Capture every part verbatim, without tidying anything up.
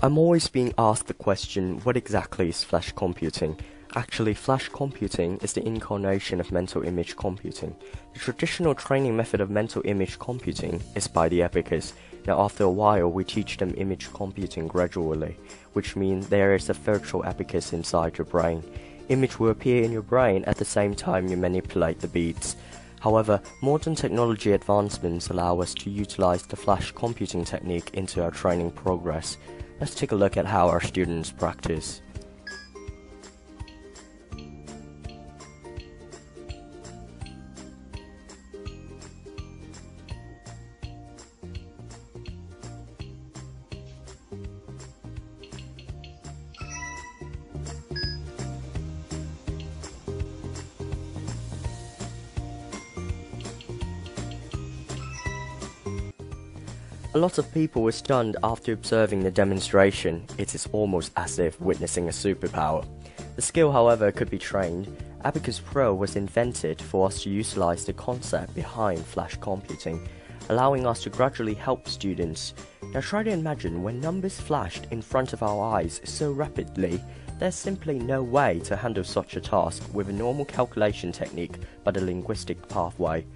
I'm always being asked the question, what exactly is flash computing? Actually, flash computing is the incarnation of mental image computing. The traditional training method of mental image computing is by the Abacus. Now, after a while, we teach them image computing gradually, which means there is a virtual abacus inside your brain. Image will appear in your brain at the same time you manipulate the beads. However, modern technology advancements allow us to utilize the flash computing technique into our training progress. Let's take a look at how our students practice. A lot of people were stunned after observing the demonstration. It is almost as if witnessing a superpower. The skill, however, could be trained. Abacus Pro was invented for us to utilize the concept behind flash computing, allowing us to gradually help students. Now try to imagine when numbers flashed in front of our eyes so rapidly, there's simply no way to handle such a task with a normal calculation technique but a linguistic pathway.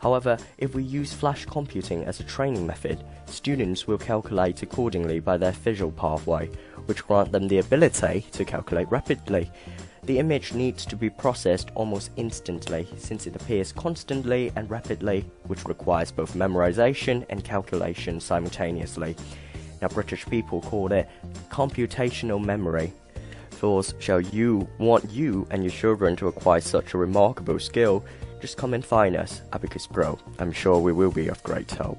However, if we use flash computing as a training method, students will calculate accordingly by their visual pathway, which grant them the ability to calculate rapidly. The image needs to be processed almost instantly, since it appears constantly and rapidly, which requires both memorization and calculation simultaneously. Now, British people call it computational memory. Thus, shall you want you and your children to acquire such a remarkable skill, just come and find us, Abacus Pro. I'm sure we will be of great help.